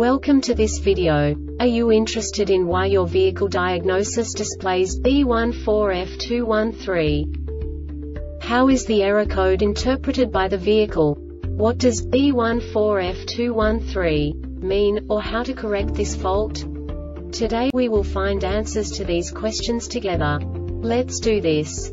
Welcome to this video. Are you interested in why your vehicle diagnosis displays B14F213? How is the error code interpreted by the vehicle? What does B14F213 mean, or how to correct this fault? Today we will find answers to these questions together. Let's do this.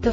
The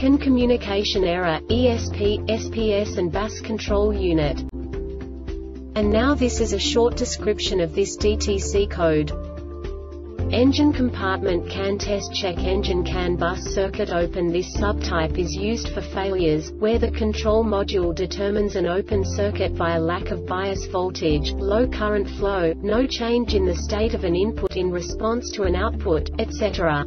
CAN communication error, ESP, SPS and BAS control unit. And now this is a short description of this DTC code. Engine compartment CAN test check engine CAN bus circuit open. This subtype is used for failures where the control module determines an open circuit by a lack of bias voltage, low current flow, no change in the state of an input in response to an output, etc.